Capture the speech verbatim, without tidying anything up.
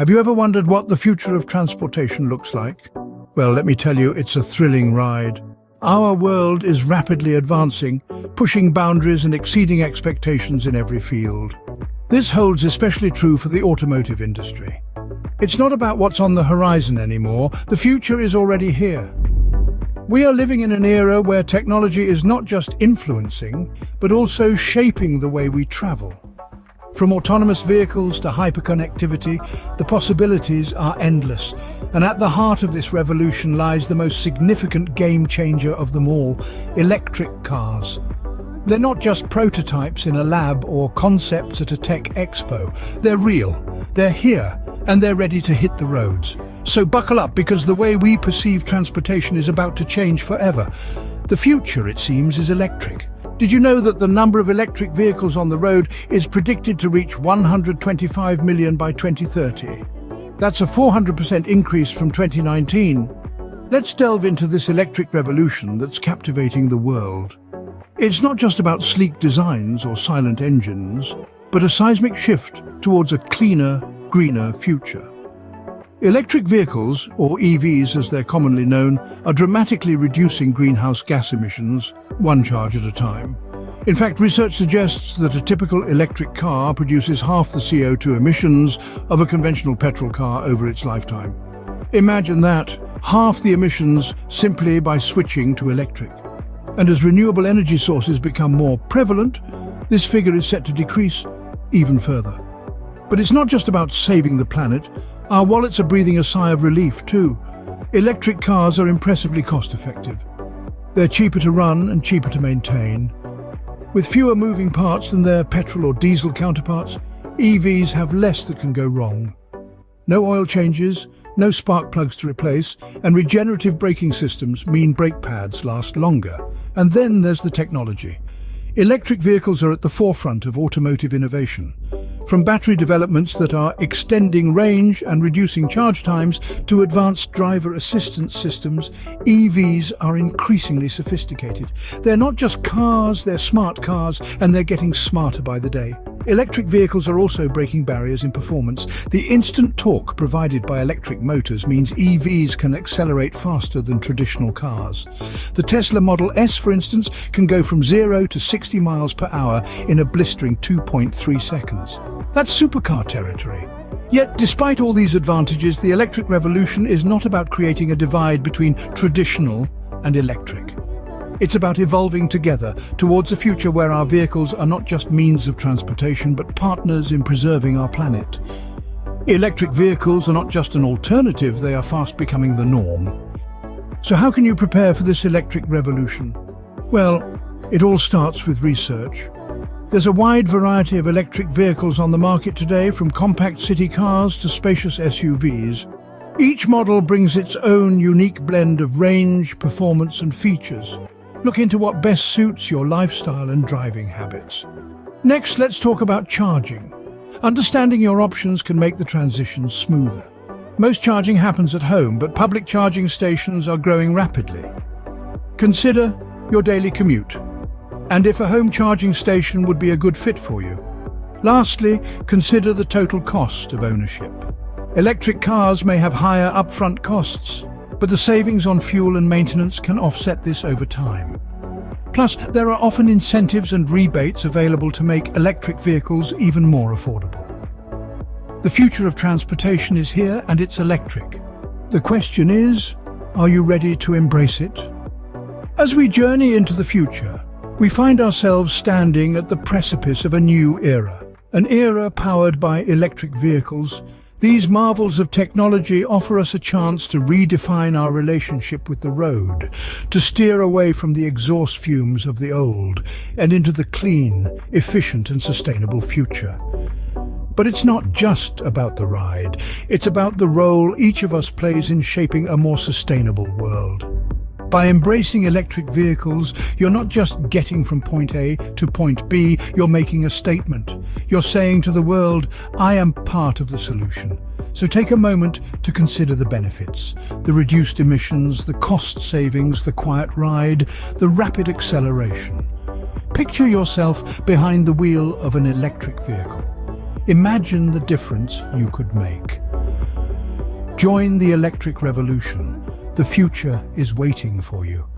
Have you ever wondered what the future of transportation looks like? Well, let me tell you, it's a thrilling ride. Our world is rapidly advancing, pushing boundaries and exceeding expectations in every field. This holds especially true for the automotive industry. It's not about what's on the horizon anymore. The future is already here. We are living in an era where technology is not just influencing, but also shaping the way we travel. From autonomous vehicles to hyperconnectivity, the possibilities are endless. And at the heart of this revolution lies the most significant game changer of them all, electric cars. They're not just prototypes in a lab or concepts at a tech expo. They're real, they're here, and they're ready to hit the roads. So buckle up, because the way we perceive transportation is about to change forever. The future, it seems, is electric. Did you know that the number of electric vehicles on the road is predicted to reach one hundred twenty-five million by twenty thirty? That's a four hundred percent increase from twenty nineteen. Let's delve into this electric revolution that's captivating the world. It's not just about sleek designs or silent engines, but a seismic shift towards a cleaner, greener future. Electric vehicles, or E Vs as they're commonly known, are dramatically reducing greenhouse gas emissions, one charge at a time. In fact, research suggests that a typical electric car produces half the C O two emissions of a conventional petrol car over its lifetime. Imagine that, half the emissions simply by switching to electric. And as renewable energy sources become more prevalent, this figure is set to decrease even further. But it's not just about saving the planet. Our wallets are breathing a sigh of relief too. Electric cars are impressively cost-effective. They're cheaper to run and cheaper to maintain. With fewer moving parts than their petrol or diesel counterparts, E Vs have less that can go wrong. No oil changes, no spark plugs to replace, and regenerative braking systems mean brake pads last longer. And then there's the technology. Electric vehicles are at the forefront of automotive innovation. From battery developments that are extending range and reducing charge times to advanced driver assistance systems, E Vs are increasingly sophisticated. They're not just cars, they're smart cars, and they're getting smarter by the day. Electric vehicles are also breaking barriers in performance. The instant torque provided by electric motors means E Vs can accelerate faster than traditional cars. The Tesla Model S, for instance, can go from zero to sixty miles per hour in a blistering two point three seconds. That's supercar territory. Yet, despite all these advantages, the electric revolution is not about creating a divide between traditional and electric. It's about evolving together towards a future where our vehicles are not just means of transportation, but partners in preserving our planet. Electric vehicles are not just an alternative, they are fast becoming the norm. So how can you prepare for this electric revolution? Well, it all starts with research. There's a wide variety of electric vehicles on the market today, from compact city cars to spacious S U Vs. Each model brings its own unique blend of range, performance, and features. Look into what best suits your lifestyle and driving habits. Next, let's talk about charging. Understanding your options can make the transition smoother. Most charging happens at home, but public charging stations are growing rapidly. Consider your daily commute, and if a home charging station would be a good fit for you. Lastly, consider the total cost of ownership. Electric cars may have higher upfront costs, but the savings on fuel and maintenance can offset this over time. Plus, there are often incentives and rebates available to make electric vehicles even more affordable. The future of transportation is here, and it's electric. The question is, are you ready to embrace it? As we journey into the future, we find ourselves standing at the precipice of a new era, an era powered by electric vehicles. These marvels of technology offer us a chance to redefine our relationship with the road, to steer away from the exhaust fumes of the old and into the clean, efficient and sustainable future. But it's not just about the ride, it's about the role each of us plays in shaping a more sustainable world. By embracing electric vehicles, you're not just getting from point A to point B, you're making a statement. You're saying to the world, I am part of the solution. So take a moment to consider the benefits, the reduced emissions, the cost savings, the quiet ride, the rapid acceleration. Picture yourself behind the wheel of an electric vehicle. Imagine the difference you could make. Join the electric revolution. The future is waiting for you.